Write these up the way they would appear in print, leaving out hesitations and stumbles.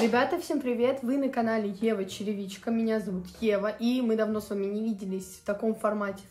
Ребята, всем привет! Вы на канале Ева Черевичка, меня зовут Ева, и мы давно с вами не виделись в таком формате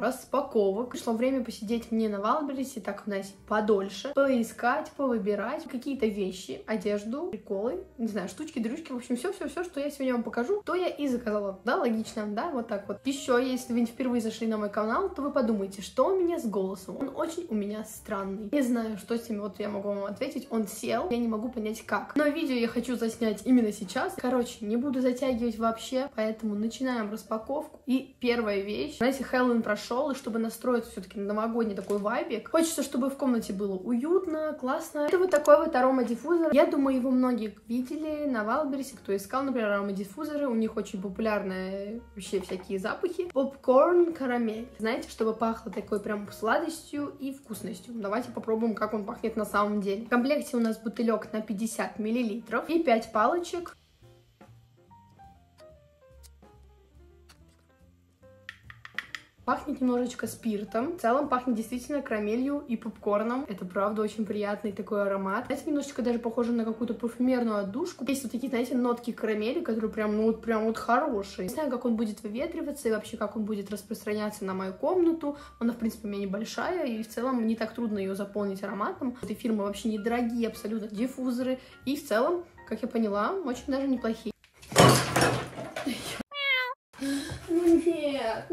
распаковок. Пришло время посидеть мне на Вайлдберрисе, так у нас подольше, поискать, повыбирать какие-то вещи, одежду, приколы, не знаю, штучки, дрючки, в общем, все, что я сегодня вам покажу, то я и заказала. Да, логично, да, вот так вот. Еще, если вы впервые зашли на мой канал, то вы подумайте, что у меня с голосом, он очень у меня странный. Не знаю, что с ним, вот я могу вам ответить, он сел, я не могу понять как. Но видео я хочу заснять именно сейчас. Короче, не буду затягивать вообще, поэтому начинаем распаковку. И первая вещь. Знаете, Хэллоуин прошел, и чтобы настроиться все-таки на новогодний такой вайбик, хочется, чтобы в комнате было уютно, классно. Это вот такой вот аромадиффузор. Я думаю, его многие видели на Вайлдберрисе, кто искал, например, аромадиффузоры. У них очень популярные вообще всякие запахи. Попкорн, карамель. Знаете, чтобы пахло такой прям сладостью и вкусностью. Давайте попробуем, как он пахнет на самом деле. В комплекте у нас бутылек на 50 мл. И 5 палочек. Пахнет немножечко спиртом. В целом пахнет действительно карамелью и попкорном. Это правда очень приятный такой аромат. Знаете, немножечко даже похоже на какую-то парфюмерную отдушку. Есть вот такие, знаете, нотки карамели, которые прям вот хорошие. Не знаю, как он будет выветриваться и вообще как он будет распространяться на мою комнату. Она, в принципе, у меня небольшая, и в целом не так трудно ее заполнить ароматом. Этой фирмы вообще недорогие абсолютно диффузоры. И в целом, как я поняла, очень даже неплохие. Нет.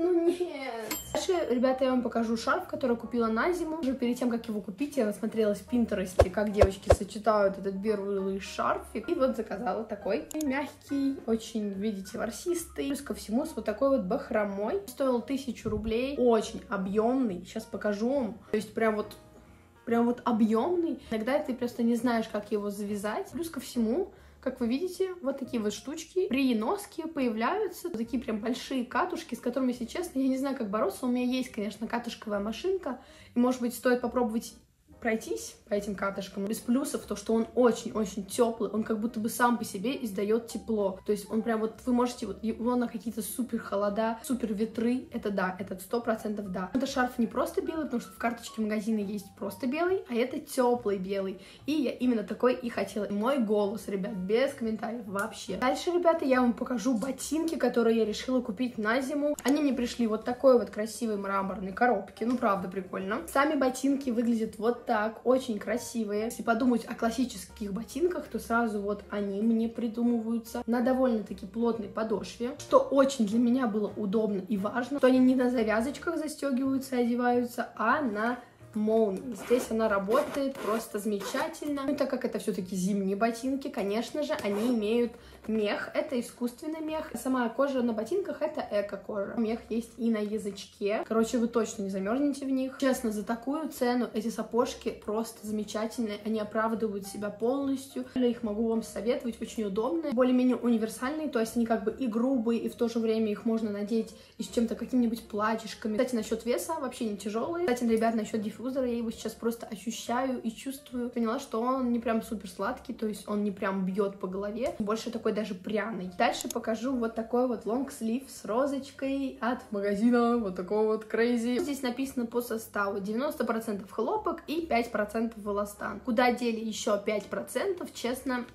Дальше, ребята, я вам покажу шарф, который купила на зиму. Уже перед тем, как его купить, я насмотрелась в Пинтересте, как девочки сочетают этот белый шарфик. И вот заказала такой. Мягкий, очень, видите, ворсистый. Плюс ко всему с вот такой вот бахромой. Стоил 1000 рублей. Очень объемный. Сейчас покажу вам. То есть прям вот объемный. Иногда ты просто не знаешь, как его завязать. Плюс ко всему... Как вы видите, вот такие вот штучки при носке появляются, вот такие прям большие катушки, с которыми, если честно, я не знаю, как бороться. У меня есть, конечно, катушковая машинка, и, может быть, стоит попробовать пройтись по этим катышкам. Без плюсов то, что он очень-очень теплый, он как будто бы сам по себе издает тепло. То есть он прям вот, вы можете, вот его на какие-то супер холода, супер ветры, это да, это 100% да. Это шарф не просто белый, потому что в карточке магазина есть просто белый, а это теплый белый. И я именно такой и хотела. Мой голос, ребят, без комментариев вообще. Дальше, ребята, я вам покажу ботинки, которые я решила купить на зиму. Они мне пришли вот такой вот красивой мраморной коробке, ну правда прикольно. Сами ботинки выглядят вот так, очень красивые. Если подумать о классических ботинках, то сразу вот они мне придумываются на довольно-таки плотной подошве, что очень для меня было удобно и важно, что они не на завязочках застегиваются и одеваются, а на молнии. Здесь она работает просто замечательно. Ну, и так как это все-таки зимние ботинки, конечно же, они имеют мех. Это искусственный мех. Сама кожа на ботинках — это эко-кожа. Мех есть и на язычке. Короче, вы точно не замерзнете в них. Честно, за такую цену эти сапожки просто замечательные. Они оправдывают себя полностью. Я их могу вам советовать. Очень удобные. Более-менее универсальные. То есть они как бы и грубые, и в то же время их можно надеть и с чем-то какими-нибудь платьишками. Кстати, насчет веса вообще не тяжелые. Кстати, ребят, насчет диффузора. Я его сейчас просто ощущаю и чувствую. Поняла, что он не прям супер сладкий, то есть он не прям бьет по голове. Больше такой даже пряный. Дальше покажу вот такой вот лонгслив с розочкой от магазина. Вот такой вот crazy. Здесь написано по составу 90% хлопок и 5% волостан. Куда дели еще 5%, честно...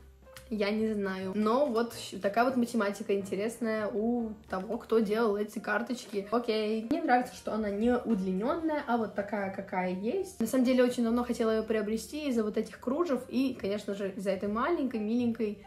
Я не знаю. Но вот такая вот математика интересная у того, кто делал эти карточки. Окей. Мне нравится, что она не удлиненная, а вот такая, какая есть. На самом деле, очень давно хотела ее приобрести из-за вот этих кружев и, конечно же, из-за этой маленькой, миленькой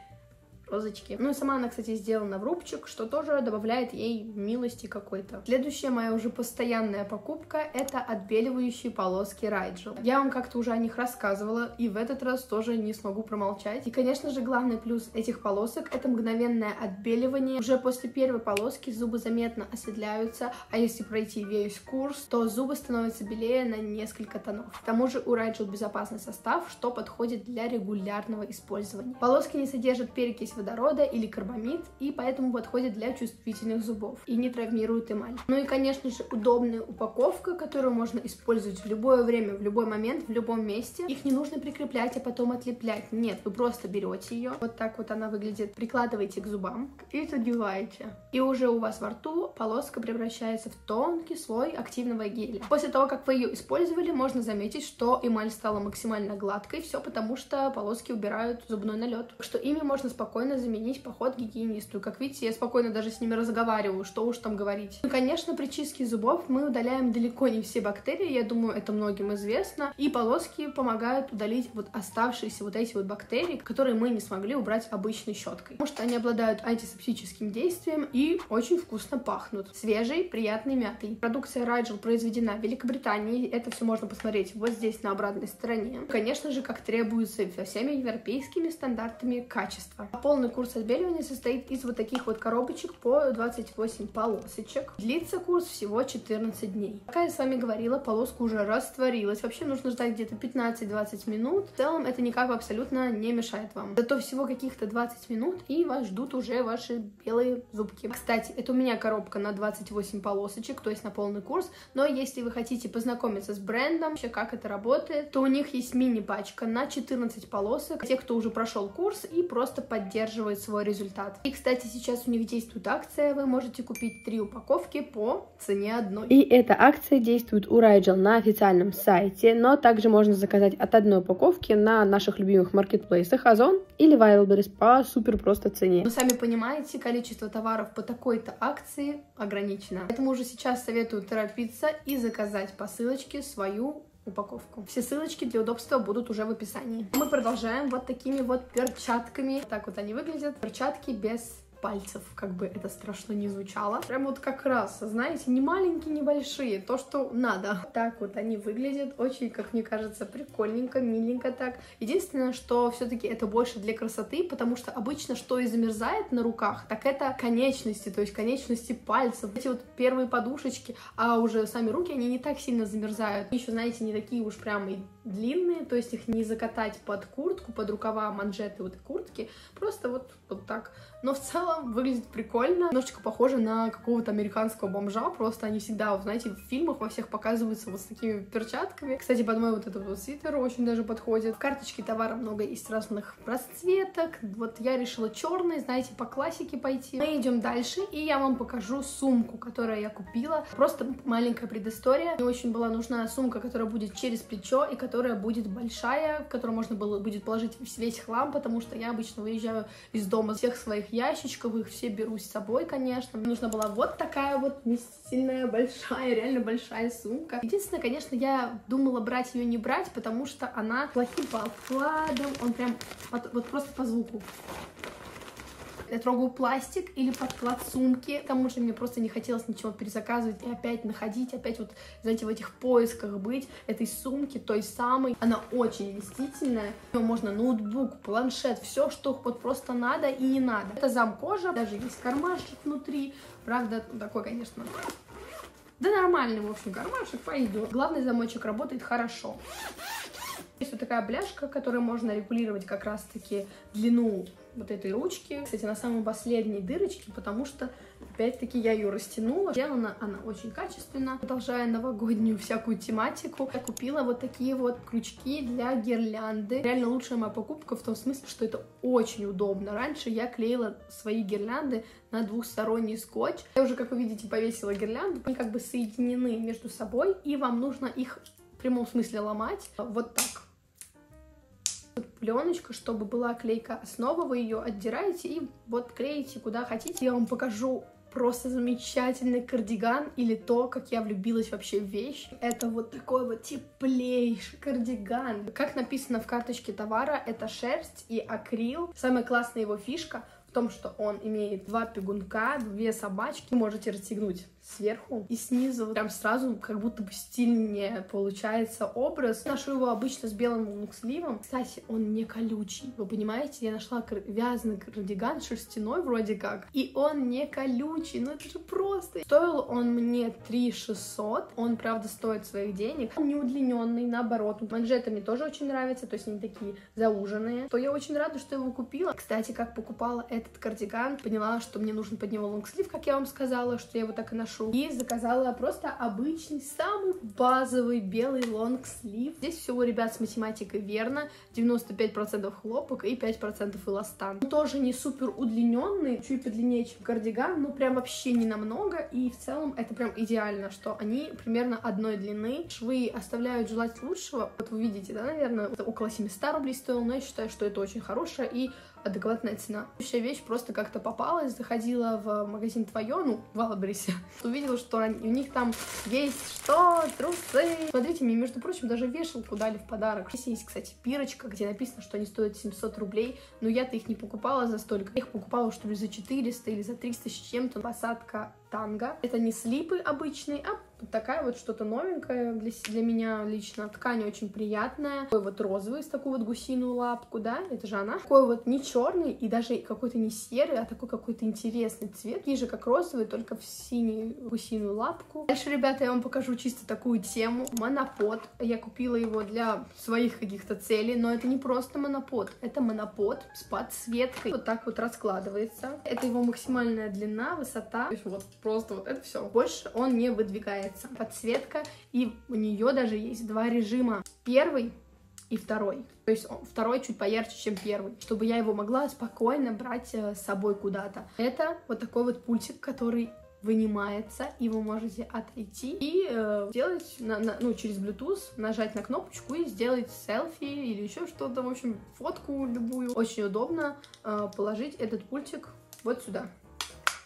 розочки. Ну и сама она, кстати, сделана в рубчик, что тоже добавляет ей милости какой-то. Следующая моя уже постоянная покупка — это отбеливающие полоски Rigel. Я вам как-то уже о них рассказывала, и в этот раз тоже не смогу промолчать. И, конечно же, главный плюс этих полосок — это мгновенное отбеливание. Уже после первой полоски зубы заметно оседляются, а если пройти весь курс, то зубы становятся белее на несколько тонов. К тому же у Rigel безопасный состав, что подходит для регулярного использования. Полоски не содержат перекись водорода водорода или карбамид, и поэтому подходит для чувствительных зубов и не травмирует эмаль. Ну и, конечно же, удобная упаковка, которую можно использовать в любое время, в любой момент, в любом месте. Их не нужно прикреплять, а потом отлеплять. Нет, вы просто берете ее, вот так вот она выглядит, прикладываете к зубам и надеваете. И уже у вас во рту полоска превращается в тонкий слой активного геля. После того, как вы ее использовали, можно заметить, что эмаль стала максимально гладкой, все потому, что полоски убирают зубной налет. Так что ими можно спокойно заменить поход к гигиенисту. Как видите, я спокойно даже с ними разговариваю, что уж там говорить. Ну, конечно, при чистке зубов мы удаляем далеко не все бактерии, я думаю, это многим известно, и полоски помогают удалить вот оставшиеся вот эти вот бактерии, которые мы не смогли убрать обычной щеткой, потому что они обладают антисептическим действием и очень вкусно пахнут свежей, приятной мятой. Продукция Rigel произведена в Великобритании, это все можно посмотреть вот здесь на обратной стороне. Конечно же, как требуется, со всеми европейскими стандартами качества. Полный курс отбеливания состоит из вот таких вот коробочек по 28 полосочек. Длится курс всего 14 дней. Пока я с вами говорила, полоска уже растворилась. Вообще нужно ждать где-то 15-20 минут. В целом это никак абсолютно не мешает вам. Зато всего каких-то 20 минут, и вас ждут уже ваши белые зубки. Кстати, это у меня коробка на 28 полосочек, то есть на полный курс. Но если вы хотите познакомиться с брендом, вообще как это работает, то у них есть мини-пачка на 14 полосок. Те, кто уже прошел курс и просто поддерживает свой результат. И, кстати, сейчас у них действует акция. Вы можете купить 3 упаковки по цене одной. И эта акция действует у Rigel на официальном сайте, но также можно заказать от одной упаковки на наших любимых маркетплейсах Ozon или Wildberries по супер просто цене. Вы сами понимаете, количество товаров по такой-то акции ограничено. Поэтому уже сейчас советую торопиться и заказать по ссылочке свою упаковку. Все ссылочки для удобства будут уже в описании. Мы продолжаем вот такими вот перчатками. Так вот они выглядят. Перчатки без пальцев, как бы это страшно не звучало. Прям вот как раз, знаете, не маленькие, небольшие, то, что надо. Так вот они выглядят, очень, как мне кажется, прикольненько, миленько так. Единственное, что все-таки это больше для красоты, потому что обычно, что и замерзает на руках, так это конечности, то есть конечности пальцев. Эти вот первые подушечки, а уже сами руки, они не так сильно замерзают. Еще, знаете, не такие уж прям и длинные, то есть их не закатать под куртку, под рукава, манжеты вот куртки, просто вот так. Но в целом выглядит прикольно, немножечко похоже на какого-то американского бомжа, просто они всегда, знаете, в фильмах во всех показываются вот с такими перчатками. Кстати, под мой вот этот вот свитер очень даже подходит. В карточке товара много из разных расцветок, вот я решила черный, знаете, по классике пойти. Мы идем дальше, и я вам покажу сумку, которую я купила. Просто маленькая предыстория. Мне очень была нужна сумка, которая будет через плечо и которая будет большая, в которую можно было будет положить весь хлам, потому что я обычно выезжаю из дома всех своих ящичков, их все беру с собой, конечно. Мне нужна была вот такая вот не сильная, большая, реально большая сумка. Единственное, конечно, я думала брать ее, не брать, потому что она плохим по обкладам, он прям вот просто по звуку. Я трогаю пластик или подклад сумки, потому что мне просто не хотелось ничего перезаказывать и опять находить, опять вот, знаете, в этих поисках быть этой сумки, той самой. Она очень вместительная, можно ноутбук, планшет, все, что вот просто надо и не надо. Это замкожа, даже есть кармашек внутри, правда, такой, конечно, да нормальный, в общем, кармашек пойдет. Главный замочек работает хорошо. Есть вот такая бляшка, которой можно регулировать как раз-таки длину вот этой ручки. Кстати, на самой последней дырочке, потому что, опять-таки, я ее растянула. Сделана она очень качественно. Продолжая новогоднюю всякую тематику, я купила вот такие вот крючки для гирлянды. Реально лучшая моя покупка в том смысле, что это очень удобно. Раньше я клеила свои гирлянды на двухсторонний скотч. Я уже, как вы видите, повесила гирлянду. Они как бы соединены между собой, и вам нужно их в прямом смысле ломать вот так. Пленочка, чтобы была клейкая основа, вы ее отдираете и вот клеите куда хотите. Я вам покажу просто замечательный кардиган, или то, как я влюбилась вообще в вещь. Это вот такой вот теплейший кардиган. Как написано в карточке товара, это шерсть и акрил. Самая классная его фишка — в том, что он имеет два бегунка, две собачки. Можете расстегнуть сверху и снизу. Прям сразу как будто бы стильнее получается образ. Ношу его обычно с белым лонгсливом. Кстати, он не колючий. Вы понимаете, я нашла вязаный кардиган шерстяной вроде как. И он не колючий. Ну это же просто. Стоил он мне 3600. Он, правда, стоит своих денег. Он не удлиненный, наоборот. Манжеты мне тоже очень нравятся. То есть они такие зауженные. То я очень рада, что его купила. Кстати, как покупала этот кардиган, поняла, что мне нужен под него лонгслив, как я вам сказала, что я его так и ношу. И заказала просто обычный, самый базовый белый лонгслив. Здесь всего, ребят, с математикой верно. 95% хлопок и 5% эластан. Он тоже не супер удлиненный, чуть подлиннее, чем кардиган, но прям вообще не намного. И в целом это прям идеально, что они примерно одной длины. Швы оставляют желать лучшего. Вот вы видите, да, наверное, это около 700 рублей стоил, но я считаю, что это очень хорошая и адекватная цена. Следующая вещь просто как-то попалась. Заходила в магазин «Твое», ну, в Wildberries. Увидела, что у них там есть что? Трусы. Смотрите, мне, между прочим, даже вешалку дали в подарок. Здесь есть, кстати, пирочка, где написано, что они стоят 700 рублей. Но я-то их не покупала за столько. Я их покупала, что ли, за 400 или за 300 с чем-то. Посадка танго. Это не слипы обычные, а вот такая вот что-то новенькое для меня лично. Ткань очень приятная. Такой вот розовый, с такую вот гусиную лапку, да, это же она. Такой вот не черный и даже какой-то не серый, а такой какой-то интересный цвет. Такие же, как розовый, только в синюю гусиную лапку. Дальше, ребята, я вам покажу чисто такую тему. Монопод. Я купила его для своих каких-то целей, но это не просто монопод. Это монопод с подсветкой. Вот так вот раскладывается. Это его максимальная длина, высота. То есть вот просто вот это все. Больше он не выдвигается. Подсветка, и у нее даже есть два режима. Первый и второй. То есть второй чуть поярче, чем первый, чтобы я его могла спокойно брать с собой куда-то. Это вот такой вот пультик, который вынимается, и вы можете отойти и сделать, ну, через Bluetooth, нажать на кнопочку и сделать селфи или еще что-то, в общем, фотку любую. Очень удобно положить этот пультик вот сюда.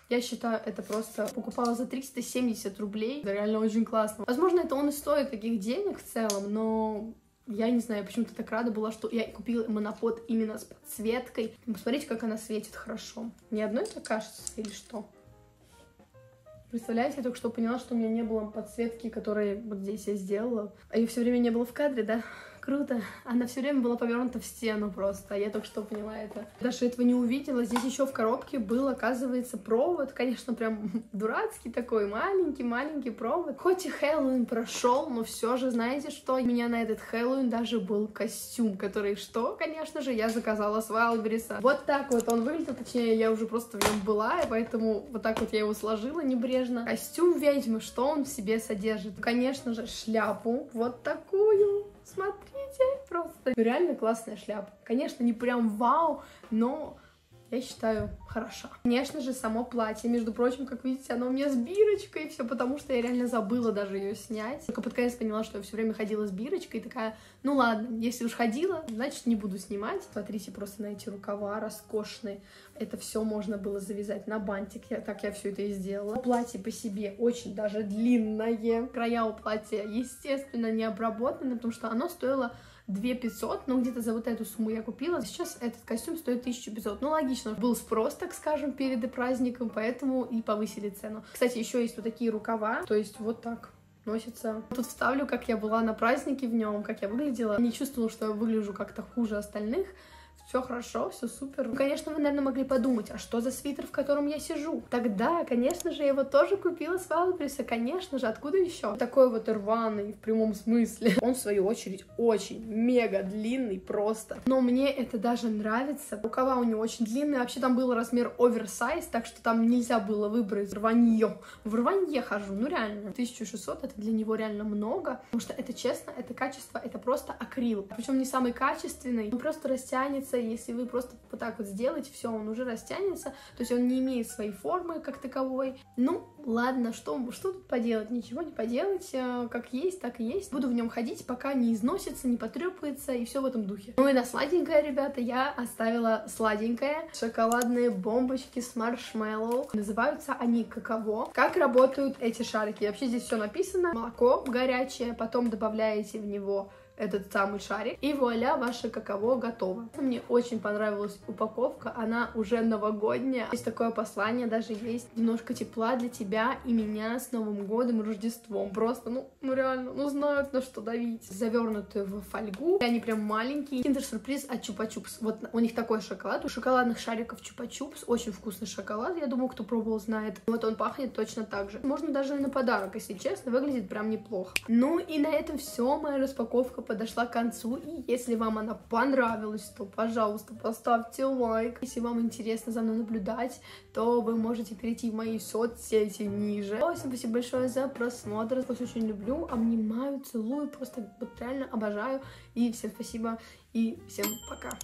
Я считаю, это просто покупала за 370 рублей. Это реально очень классно. Возможно, это он и стоит таких денег в целом, но я не знаю, почему-то так рада была, что я купила монопод именно с подсветкой. Посмотрите, как она светит хорошо. Ни одной это кажется или что? Представляете, я только что поняла, что у меня не было подсветки, которые вот здесь я сделала. А ее все время не было в кадре, да? Круто. Она все время была повернута в стену просто. Я только что поняла это. Даже этого не увидела. Здесь еще в коробке был, оказывается, провод. Конечно, прям дурацкий такой, маленький-маленький провод. Хоть и Хэллоуин прошел, но все же, знаете что? У меня на этот Хэллоуин даже был костюм, который что, конечно же, я заказала с Wildberries. Вот так вот он выглядел. Точнее, я уже просто в нем была, и поэтому вот так вот я его сложила небрежно. Костюм ведьмы, что он в себе содержит? Конечно же, шляпу. Вот такую. Смотрите, просто реально классная шляпа. Конечно, не прям вау, но я считаю, хороша. Конечно же, само платье. Между прочим, как видите, оно у меня с бирочкой. Все потому, что я реально забыла даже ее снять. Только под конец поняла, что я все время ходила с бирочкой. И такая, ну ладно, если уж ходила, значит, не буду снимать. Смотрите просто на эти рукава роскошные. Это все можно было завязать на бантик. Так я все это и сделала. Платье по себе очень даже длинное. Края у платья, естественно, не обработаны, потому что оно стоило 2500, но где-то за вот эту сумму я купила. Сейчас этот костюм стоит 1500. Ну, логично. Был спрос, так скажем, перед праздником, поэтому и повысили цену. Кстати, еще есть вот такие рукава, то есть вот так носится. Тут вставлю, как я была на празднике в нем, как я выглядела. Не чувствовала, что я выгляжу как-то хуже остальных. Все хорошо, все супер. Ну, конечно, вы, наверное, могли подумать, а что за свитер, в котором я сижу? Тогда, конечно же, я его тоже купила с Wildberries, конечно же, откуда еще? Такой вот рваный, в прямом смысле. Он, в свою очередь, очень мега длинный просто. Но мне это даже нравится. Рукава у него очень длинные. Вообще, там был размер оверсайз, так что там нельзя было выбрать рванье. В рванье хожу, ну реально. 1600, это для него реально много. Потому что это, честно, это качество, это просто акрил. Причем не самый качественный, он просто растянется. Если вы просто вот так вот сделаете, все, он уже растянется, то есть он не имеет своей формы как таковой. Ну, ладно, что тут поделать? Ничего не поделать, как есть, так и есть. Буду в нем ходить, пока не износится, не потрепается, и все в этом духе. Ну и на сладенькое, ребята, я оставила сладенькое. Шоколадные бомбочки с маршмеллоу. Называются они какао. Как работают эти шарики? Вообще здесь все написано. Молоко горячее, потом добавляете в него этот самый шарик. И вуаля, ваше какао готово. Мне очень понравилась упаковка, она уже новогодняя. Есть такое послание, даже есть немножко тепла для тебя и меня с Новым годом и Рождеством. Просто, ну реально, ну знают, на что давить. Завернутые в фольгу, и они прям маленькие. Киндер-сюрприз от Чупа-Чупс. Вот у них такой шоколад. У шоколадных шариков Чупа-Чупс очень вкусный шоколад. Я думаю, кто пробовал, знает. Вот он пахнет точно так же. Можно даже на подарок, если честно, выглядит прям неплохо. Ну и на этом все, моя распаковка подошла к концу. И если вам она понравилась, то, пожалуйста, поставьте лайк. Если вам интересно за мной наблюдать, то вы можете перейти в мои соцсети ниже. Всем спасибо большое за просмотр. Вас очень люблю, обнимаю, целую, просто вот реально обожаю. И всем спасибо, и всем пока.